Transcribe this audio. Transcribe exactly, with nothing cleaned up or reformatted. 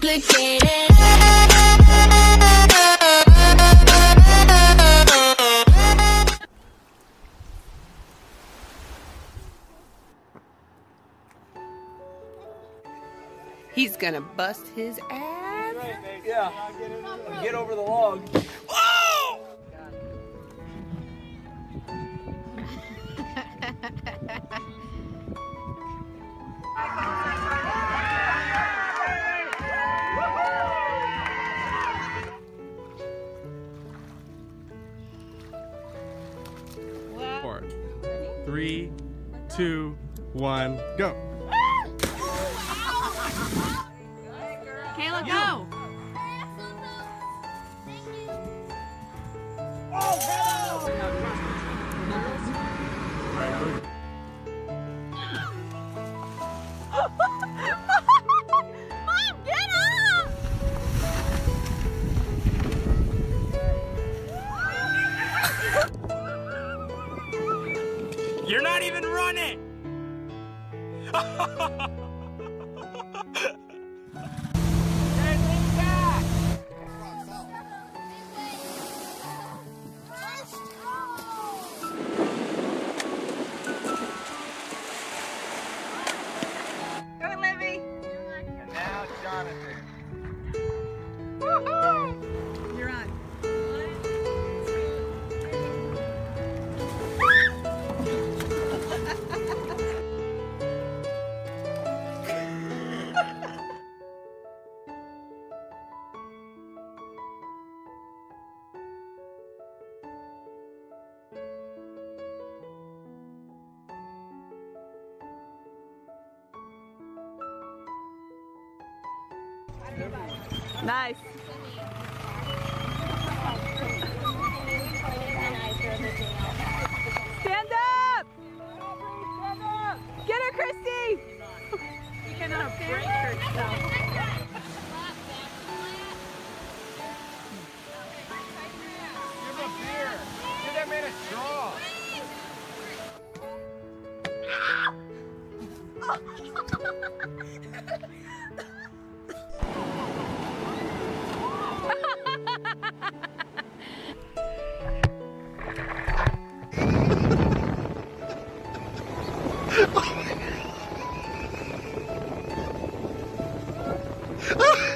complicated. He's gonna bust his ass. Right, yeah, get, get over the log. Whoa! Four, three, two, one, go. Kayla, go! Mom, get up! You're not even running! Nice. Stand up! Stand up! Get her, Christy! You cannot break herself. Give a beer! Give that man a straw! Oh my God.